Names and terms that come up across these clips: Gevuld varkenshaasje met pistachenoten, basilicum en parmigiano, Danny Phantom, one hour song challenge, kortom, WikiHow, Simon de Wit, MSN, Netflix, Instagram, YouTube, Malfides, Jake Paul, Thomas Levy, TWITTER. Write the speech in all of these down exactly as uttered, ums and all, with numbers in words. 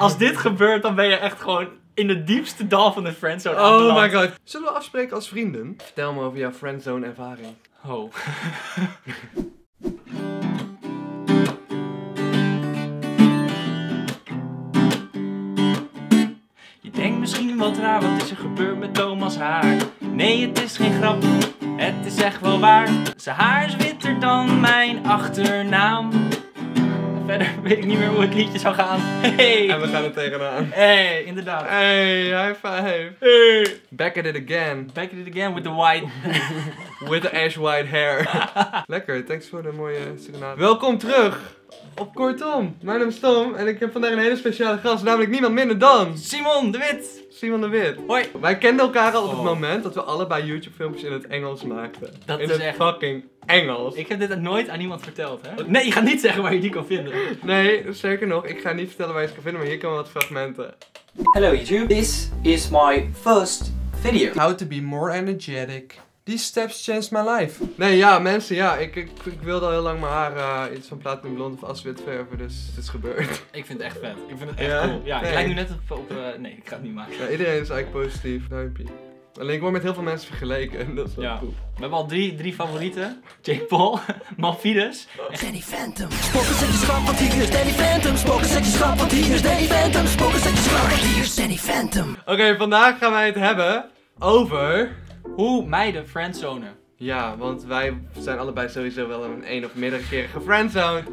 Als dit gebeurt, dan ben je echt gewoon in de diepste dal van de friendzone aanbeland. Oh my god. Zullen we afspreken als vrienden? Vertel me over jouw friendzone ervaring. Oh. Je denkt misschien wat raar, wat is er gebeurd met Thomas haar? Nee, het is geen grap, het is echt wel waar. Zijn haar is witter dan mijn achternaam. Verder weet ik niet meer hoe het liedje zou gaan. Hey. En we gaan er tegenaan. Hey, inderdaad. Hey, high five. Hey. Back at it again. Back at it again with the white... with the ash white hair. Lekker, thanks voor de mooie serenade. Welkom terug op Kortom. Mijn naam is Tom en ik heb vandaag een hele speciale gast, namelijk niemand minder dan... Simon de Wit. Simon de Wit. Hoi. Wij kenden elkaar al op het oh. moment dat we allebei YouTube filmpjes in het Engels maakten. Dat in is het echt... fucking Engels. Ik heb dit nooit aan iemand verteld, hè? Nee, je gaat niet zeggen waar je die kan vinden. Nee, zeker nog. Ik ga niet vertellen waar je het kan vinden, maar hier komen wat fragmenten. Hello YouTube. This is my first video. How to be more energetic. These steps changed my life. Nee, ja, mensen, ja. Ik, ik, ik wilde al heel lang mijn haar uh, iets van platinum blond of aswit verven, dus het is gebeurd. Ik vind het echt vet. Ik vind het echt ja? cool. Ja, nee. Ik lijk nu net op... op uh, nee, ik ga het niet maken. Ja, iedereen is eigenlijk positief. Duimpje. Alleen ik word met heel veel mensen vergeleken en dat is wel ja. cool. We hebben al drie, drie favorieten. Jake Paul, Malfides en Danny Phantom. Spoken seks schrap, want hier is Danny Phantom. Spoken seks schrap, want hier is Danny Phantom. Spoken seks schrap, want hier is Danny Phantom. Oké, okay, vandaag gaan wij het hebben over... hoe meiden friendzonen. Ja, want wij zijn allebei sowieso wel een één of meerdere keer gefriendzoned.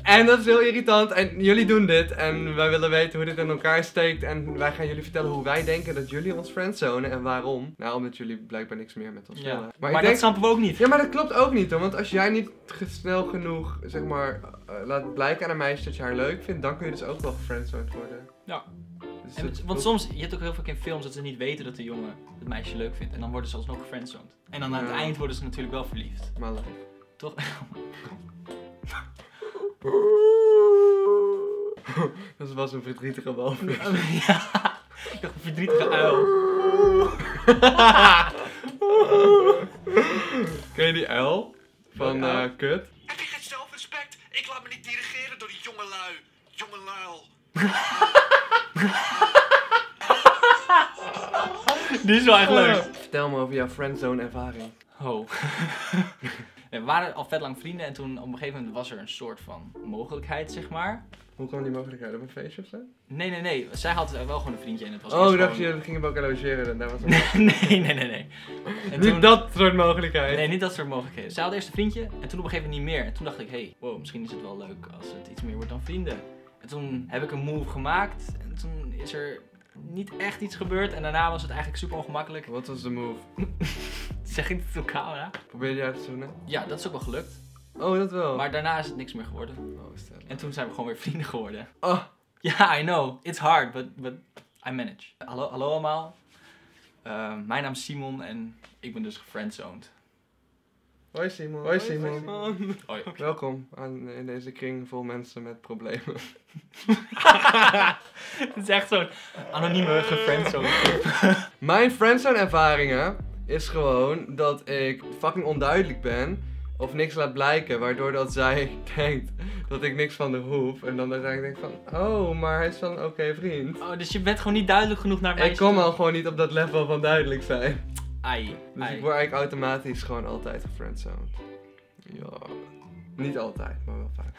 En dat is heel irritant en jullie doen dit en wij willen weten hoe dit in elkaar steekt. En wij gaan jullie vertellen hoe wij denken dat jullie ons friendzonen en waarom. Nou, omdat jullie blijkbaar niks meer met ons willen. Ja. Maar, maar ik dat denk... snappen we ook niet. Ja, maar dat klopt ook niet hoor. Want als jij niet snel genoeg, zeg maar, uh, laat blijken aan een meisje dat je haar leuk vindt, dan kun je dus ook wel gefriendzoned worden. Ja. En het, want soms, je hebt ook heel vaak in films dat ze niet weten dat de jongen het meisje leuk vindt. En dan worden ze alsnog gefriendzoned. En dan aan het ja. eind worden ze natuurlijk wel verliefd. Maar leuk. Toch? Dat was een verdrietige walvis. Ja, ik dacht een verdrietige uil. Ken je die uil? Van uh, kut? Heb je geen zelfrespect? Ik laat me niet dirigeren door die jongelui. Jongeluil. Die is wel echt leuk. Vertel me over jouw friendzone ervaring. Oh. We waren al vet lang vrienden en toen op een gegeven moment was er een soort van mogelijkheid, zeg maar. Hoe kwam die mogelijkheid? Op een feestje of zo? Nee, nee, nee. Zij had wel gewoon een vriendje en het was oh, ik dacht gewoon... je gingen bij elkaar logeren en daar was een... Nee, nee, nee, nee. En niet toen... dat soort mogelijkheid. Nee, niet dat soort mogelijkheden. Zij had eerst een vriendje en toen op een gegeven moment niet meer. En toen dacht ik, hey, wow, misschien is het wel leuk als het iets meer wordt dan vrienden. En toen heb ik een move gemaakt en toen is er niet echt iets gebeurd en daarna was het eigenlijk super ongemakkelijk. Wat was de move? Zeg ik dit op camera? Probeer je uit te zoenen? Ja, dat is ook wel gelukt. Oh, dat wel. Maar daarna is het niks meer geworden. Oh, stel. En toen zijn we gewoon weer vrienden geworden. Oh. Ja, yeah, I know. It's hard, but, but I manage. Hallo, hallo allemaal. Uh, mijn naam is Simon en ik ben dus gefriendzoned. Hoi Simon. Hoi Simon. Hoi, Simon. Hoi. Hoi. Okay. Welkom aan, in deze kring vol mensen met problemen. Het is echt zo'n anonieme gefriendzone. Mijn friendzone ervaringen is gewoon dat ik fucking onduidelijk ben of niks laat blijken, waardoor dat zij denkt dat ik niks van de hoef. En dan uiteindelijk denk ik van, oh, maar hij is van oké okay, vriend. Oh, dus je bent gewoon niet duidelijk genoeg naar mij. Ik kom al gewoon niet op dat level van duidelijk zijn. Ai, dus ai. Ik word eigenlijk automatisch gewoon altijd gefriendzoned. Ja. Niet altijd, maar wel vaak.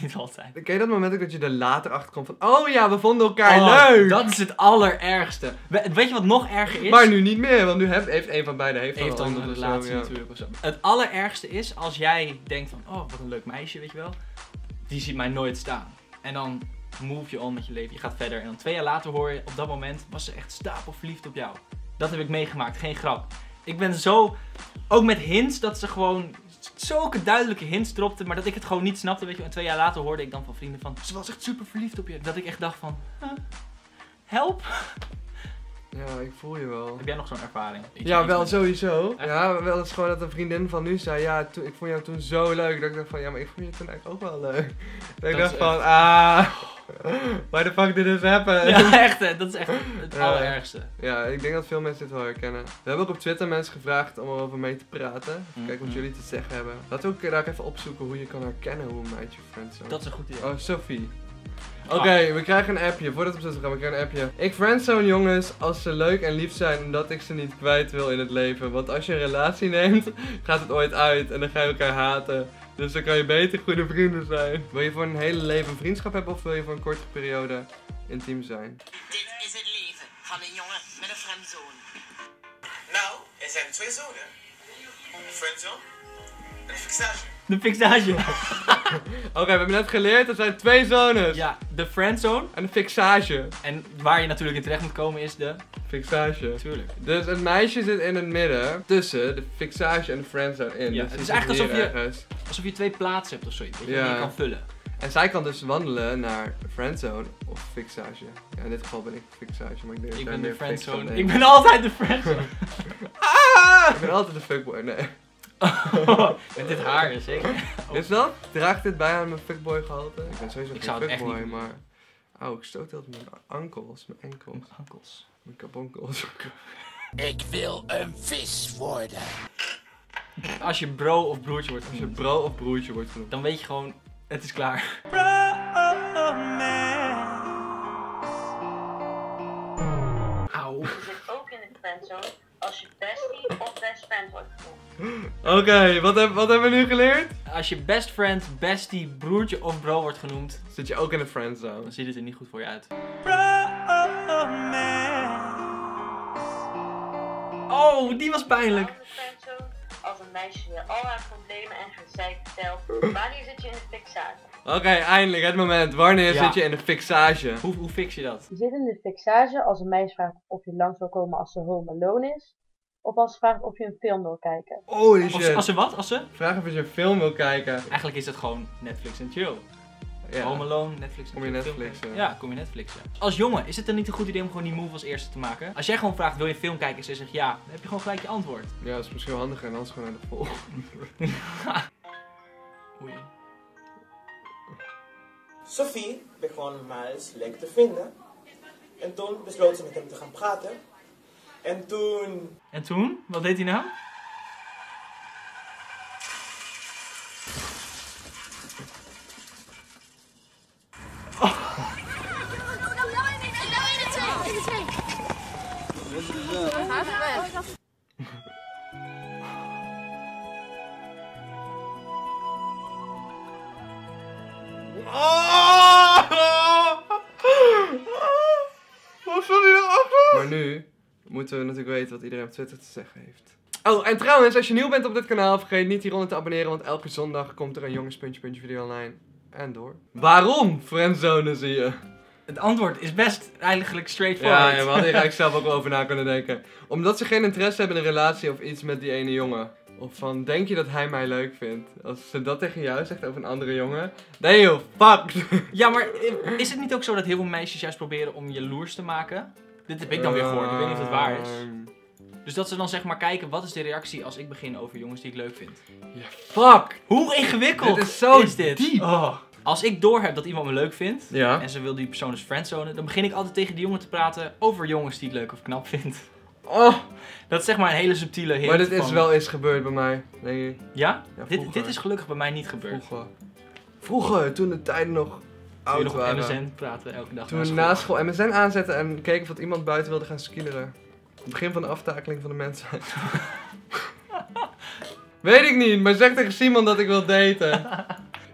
Niet altijd. Ken je dat moment ook dat je er later achter komt van, oh ja, we vonden elkaar oh, leuk! Dat is het allerergste. We, weet je wat nog erger is? Maar nu niet meer, want nu heeft, heeft een van beiden heeft heeft al een andere relatie ja. natuurlijk. Of zo. Het allerergste is als jij denkt van, oh wat een leuk meisje, weet je wel. Die ziet mij nooit staan. En dan move je on met je leven, je gaat verder. En dan twee jaar later hoor je, op dat moment was ze echt stapelverliefd op jou. Dat heb ik meegemaakt, geen grap. Ik ben zo, ook met hints, dat ze gewoon zulke duidelijke hints dropte, maar dat ik het gewoon niet snapte, weet je. En twee jaar later hoorde ik dan van vrienden van, ze was echt super verliefd op je. Dat ik echt dacht van, huh? Help. Ja, ik voel je wel. Heb jij nog zo'n ervaring? Iets ja, wel sowieso. Echt? Ja, wel eens gewoon dat een vriendin van nu zei, ja, ik vond jou toen zo leuk. Dat ik dacht van, ja, maar ik vond je toen eigenlijk ook wel leuk. Dat, dat ik dacht van, echt... ah... Why the fuck did this happen? Ja, echt hè. Dat is echt het ja. allerergste. Ja, ik denk dat veel mensen dit wel herkennen. We hebben ook op Twitter mensen gevraagd om erover mee te praten. Even kijken wat mm -hmm. jullie te zeggen hebben. Laten we ook even opzoeken hoe je kan herkennen hoe een meidje friendzone. Dat is een goed idee. Oh, Sophie. Oké, okay, we krijgen een appje. Voordat we op zes gaan, we krijgen een appje. Ik friendzone jongens als ze leuk en lief zijn, omdat ik ze niet kwijt wil in het leven. Want als je een relatie neemt, gaat het ooit uit en dan ga je elkaar haten. Dus dan kan je beter goede vrienden zijn. Wil je voor een hele leven een vriendschap hebben of wil je voor een korte periode intiem zijn? Dit is het leven van een jongen met een friendzone. Nou, er zijn twee zonen. Een friendzone en een fixage. De fixage. Oké, okay, we hebben net geleerd, er zijn twee zones. Ja, de friendzone en de fixage. En waar je natuurlijk in terecht moet komen is de... fixage. Tuurlijk. Dus een meisje zit in het midden tussen de fixage en de friendzone in. Ja, dus het is eigenlijk alsof je, alsof je twee plaatsen hebt of zoiets, dat je ja. kan vullen. En zij kan dus wandelen naar friendzone of fixage. Ja, in dit geval ben ik fixage, maar ik denk dat ik ben de friendzone. Ik ben altijd de friendzone. ah! Ik ben altijd de fuckboy, nee. Oh, met dit haar is zeker. Oh. Is dat? Draagt dit bij aan mijn fuckboy gehalte? Ik ben sowieso ik geen fuckboy, niet... maar... Oh, ik stoot altijd met mijn ankels. Mijn enkels. Mijn ankels. Mijn kaponkels. Ik wil een vis worden. Als je bro of broertje wordt genoemd. Als je bro of broertje wordt genoemd. Dan weet je gewoon, het is klaar. Bro of man. Auw. Je zit ook in de friendzone als je bestie of best friend wordt genoemd. Oké, okay, wat, heb, wat hebben we nu geleerd? Als je best friend, bestie, broertje of bro wordt genoemd, zit je ook in de friendzone. Dan ziet het er niet goed voor je uit. Oh, die was pijnlijk. Als een meisje weer al haar problemen en gezeik vertelt, wanneer zit je in de fixage? Oké, okay, eindelijk het moment. Wanneer ja. zit je in de fixage? Hoe, hoe fix je dat? Je zit in de fixage als een meisje vraagt of je langs wil komen als ze home alone is. Of als ze vraagt of je een film wil kijken. Oh, shit. Als ze, als ze wat? Als ze? Vraag of je een film wil kijken. Eigenlijk is het gewoon Netflix en chill. Ja. Home Alone, Netflix en kom je Netflixen. Ja, kom je Netflixen. Als jongen, is het dan niet een goed idee om gewoon die move als eerste te maken? Als jij gewoon vraagt, wil je een film kijken? En ze zegt ja, dan heb je gewoon gelijk je antwoord. Ja, dat is misschien wel handiger en anders gewoon naar de volgende. Oei. Sophie begon Miles leuk te vinden. En toen besloot ze met hem te gaan praten. En toen... En toen? Wat deed hij nou? Oh. Oh. Wat stond hij nou achter? Maar nu... moeten we natuurlijk weten wat iedereen op Twitter te zeggen heeft. Oh, en trouwens, als je nieuw bent op dit kanaal, vergeet niet hieronder te abonneren, want elke zondag komt er een jongenspuntje-puntje video online. En door. Waarom friendzone zie je? Het antwoord is best eigenlijk straightforward. Ja, ja, we hadden hier eigenlijk zelf ook wel over na kunnen denken. Omdat ze geen interesse hebben in een relatie of iets met die ene jongen. Of van, denk je dat hij mij leuk vindt? Als ze dat tegen jou zegt over een andere jongen. Nee joh, fuck! Ja, maar is het niet ook zo dat heel veel meisjes juist proberen om jaloers te maken? Dit heb ik dan weer gehoord, ik weet niet of het waar is. Dus dat ze dan zeg maar kijken, wat is de reactie als ik begin over jongens die ik leuk vind? Ja, fuck! Hoe ingewikkeld dit is, zo is dit? Diep. Oh. Als ik doorheb dat iemand me leuk vindt, ja. en ze wil die persoon dus friendzonen, dan begin ik altijd tegen die jongen te praten over jongens die ik leuk of knap vind. Oh. Dat is zeg maar een hele subtiele hint. Maar dit is van... wel eens gebeurd bij mij, denk ik. Ja? Ja, dit, dit is gelukkig bij mij niet gebeurd. Vroeger, vroeger toen de tijden nog... Toen we nog op M S N praten elke dag. Toen we na school M S N aanzetten en keken of dat iemand buiten wilde gaan skileren. Het begin van de aftakeling van de mensheid. Weet ik niet, maar zeg tegen Simon dat ik wil daten.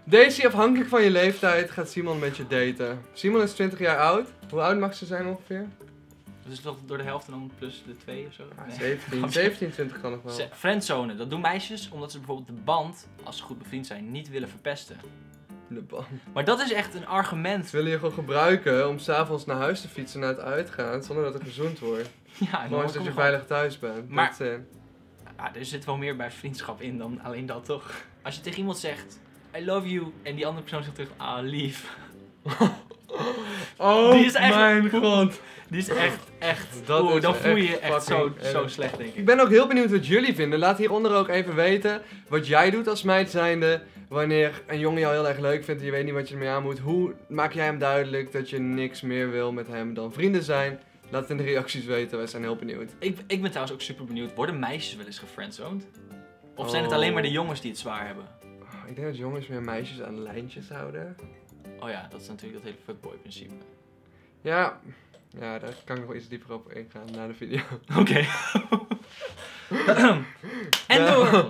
Daisy, afhankelijk van je leeftijd gaat Simon met je daten. Simon is twintig jaar oud. Hoe oud mag ze zijn ongeveer? Dus toch door de helft en dan plus de twee of zo? Ah, nee. zeventien, twintig kan nog wel. Friendzone, dat doen meisjes omdat ze bijvoorbeeld de band, als ze goed bevriend zijn, niet willen verpesten. Maar dat is echt een argument. Ze willen je gewoon gebruiken om s'avonds naar huis te fietsen na het uitgaan zonder dat er gezoend wordt. Ja, gewoon dat je gewoon... veilig thuis bent. Maar dat, uh... ja, er zit wel meer bij vriendschap in dan alleen dat toch? Als je tegen iemand zegt, I love you, en die andere persoon zegt terug, ah lief. Oh die is echt, mijn god. Die is echt, echt, dat oe, is dan voel je je echt zo, zo slecht denk ik. Ik ben ook heel benieuwd wat jullie vinden. Laat hieronder ook even weten wat jij doet als meid zijnde. Wanneer een jongen jou heel erg leuk vindt en je weet niet wat je ermee aan moet. Hoe maak jij hem duidelijk dat je niks meer wil met hem dan vrienden zijn? Laat het in de reacties weten, wij zijn heel benieuwd. Ik, ik ben trouwens ook super benieuwd, worden meisjes wel eens gefriendzoned? Of oh. zijn het alleen maar de jongens die het zwaar hebben? Oh, ik denk dat jongens meer meisjes aan lijntjes houden. Oh ja, dat is natuurlijk dat hele fuckboy-principe. Ja, ja, daar kan ik nog iets dieper op ingaan na de video. Oké. Okay. En door!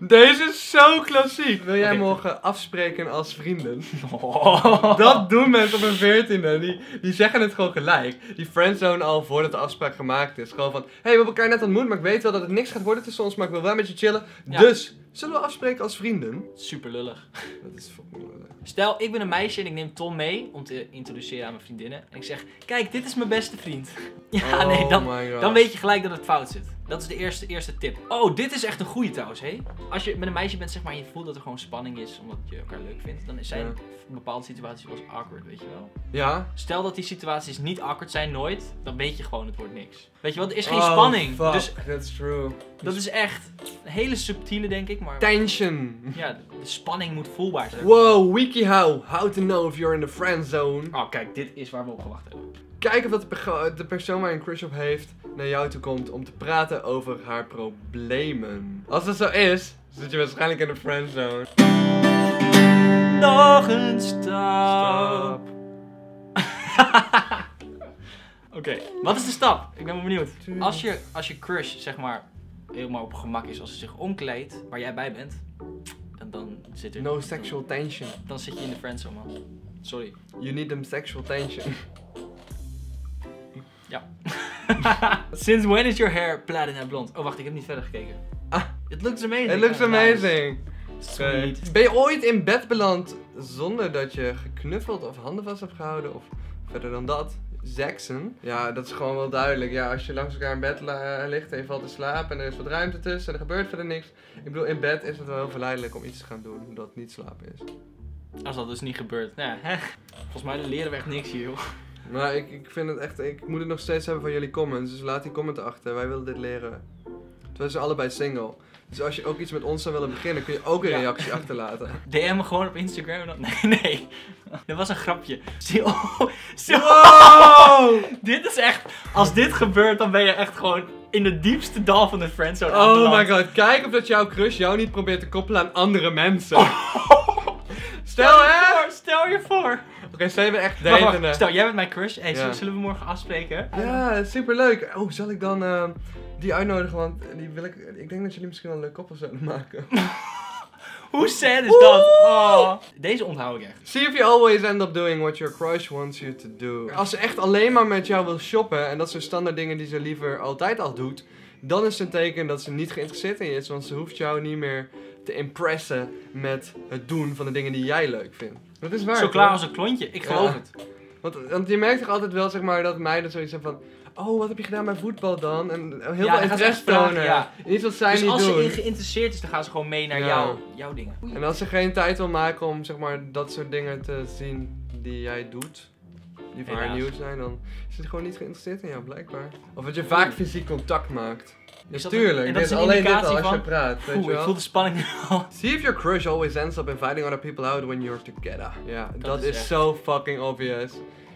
Deze is zo klassiek! Wil jij okay. morgen afspreken als vrienden? Oh. Dat doen mensen op hun veertiende. Die, die zeggen het gewoon gelijk. Die friendzone al voordat de afspraak gemaakt is. Gewoon van, hé, hey, we hebben elkaar net ontmoet, maar ik weet wel dat het niks gaat worden tussen ons, maar ik wil wel met je chillen. Ja. Dus, zullen we afspreken als vrienden? Super lullig. Dat is fucking lullig. Stel, ik ben een meisje en ik neem Tom mee om te introduceren aan mijn vriendinnen. En ik zeg, kijk, dit is mijn beste vriend. Ja, oh nee, dan, dan weet je gelijk dat het fout zit. Dat is de eerste, eerste tip. Oh, dit is echt een goeie trouwens, hé. Als je met een meisje bent, zeg maar, en je voelt dat er gewoon spanning is omdat je elkaar leuk vindt, dan zijn ja. bepaalde situaties wel eens awkward, weet je wel. Ja. Stel dat die situaties niet awkward zijn, nooit, dan weet je gewoon, het wordt niks. Weet je wel, er is geen oh, spanning. Fuck, dus, that's true. Dat is echt een hele subtiele, denk ik, maar... Tension. Ja, de, de spanning moet voelbaar zijn. Wow, WikiHow. How to know if you're in the friend zone. Oh, kijk, dit is waar we op gewacht hebben. Kijk of dat de, de persoon waar je een crush op heeft naar jou toe komt om te praten over haar problemen. Als dat zo is, zit je waarschijnlijk in de friendzone. Nog een stap. Oké, okay. Wat is de stap? Ik ben wel benieuwd. Als je, als je crush, zeg maar, helemaal op gemak is als ze zich omkleedt, waar jij bij bent, dan, dan zit er... No sexual tension. Dan zit je in de friendzone, man. Sorry. You need them sexual tension. Ja. Since when is your hair platinum blond? Oh wacht, ik heb niet verder gekeken. Ah, it looks amazing. It looks amazing. Sweet. Uh, ben je ooit in bed beland zonder dat je geknuffeld of handen vast hebt gehouden of verder dan dat? Seksen? Ja, dat is gewoon wel duidelijk. Ja, als je langs elkaar in bed ligt en je valt te slapen en er is wat ruimte tussen en er gebeurt verder niks. Ik bedoel, in bed is het wel heel verleidelijk om iets te gaan doen dat niet slapen is. Als dat dus niet gebeurt, nou ja. Volgens mij leren we echt niks hier, joh. Maar ik, ik vind het echt, ik moet het nog steeds hebben van jullie comments, dus laat die comment achter, wij willen dit leren. Terwijl ze allebei single. Dus als je ook iets met ons zou willen beginnen, kun je ook een ja. reactie achterlaten. D M me gewoon op Instagram en dan... Nee, nee. Dat was een grapje. Zo, zo. Wow. Dit is echt... Als dit gebeurt, dan ben je echt gewoon in de diepste dal van de friendzone. Oh my god, kijk of dat jouw crush jou niet probeert te koppelen aan andere mensen. Oh. Stel, hè? Stel je voor. Oké, okay, stel je bent echt datende. Stel, jij bent mijn crush. Hey, ja. Zullen we morgen afspreken? Ja, superleuk. Oh, zal ik dan uh, die uitnodigen? Want die wil ik... Ik denk dat jullie misschien wel een leuk koppel zouden maken. Hoe sad is Oeh. dat? Oh. Deze onthoud ik echt. See if you always end up doing what your crush wants you to do. Als ze echt alleen maar met jou wil shoppen, en dat zijn standaard dingen die ze liever altijd al doet, dan is het een teken dat ze niet geïnteresseerd in je is, want ze hoeft jou niet meer te impressen met het doen van de dingen die jij leuk vindt. Dat is waar. Zo klaar als een klontje, ik geloof ja. het. Want, want je merkt toch altijd wel, zeg maar, dat meiden zoiets hebben van, oh, wat heb je gedaan bij voetbal dan? En heel ja, veel interesse tonen. Ja. Iets wat zij dus niet doen. Dus als ze geïnteresseerd is, dan gaan ze gewoon mee naar ja. jou, jouw dingen. En als ze geen tijd wil maken om, zeg maar, dat soort dingen te zien die jij doet, die voor haar nieuw zijn, dan is het gewoon niet geïnteresseerd in jou, blijkbaar. Of dat je vaak fysiek contact maakt. Natuurlijk, dit is alleen dit al als je praat. Oeh, ik voel de spanning al. See if your crush always ends up inviting other people out when you're together. Ja, dat is zo fucking obvious.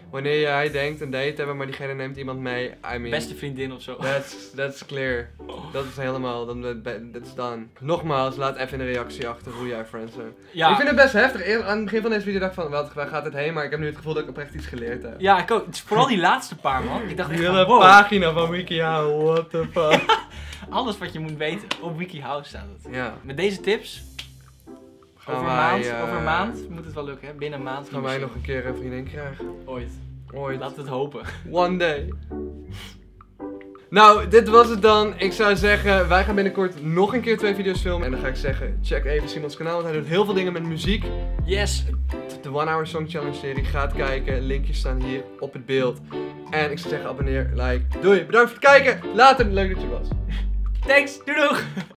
Wanneer jij denkt een date hebben, maar diegene neemt iemand mee, I mean... Beste vriendin of zo. That's, that's clear. Dat is helemaal, that's done. Nogmaals, laat even een reactie achter hoe jij friends bent. Ja. Ik vind het best heftig. Aan het begin van deze video dacht ik van, wat, waar gaat het heen? Maar ik heb nu het gevoel dat ik oprecht iets geleerd heb. Ja, ik ook. Het is vooral die laatste paar, man. Ik dacht echt van, wow. Pagina van WikiHow, what the fuck. Alles wat je moet weten, op WikiHow staat het. Ja. Met deze tips, over een, wij, maand, uh, over een maand moet het wel lukken, hè? Binnen een maand. Gaan wij nog een keer een vriendin krijgen? Ooit. Ooit. Laat het hopen. One day. Nou, dit was het dan. Ik zou zeggen, wij gaan binnenkort nog een keer twee video's filmen. En dan ga ik zeggen, check even Simons kanaal, want hij doet heel veel dingen met muziek. Yes! De one hour Song Challenge serie gaat kijken. Linkjes staan hier op het beeld. En ik zou zeggen, abonneer, like, doei. Bedankt voor het kijken. Later, leuk dat je was. Thanks, doei doeg!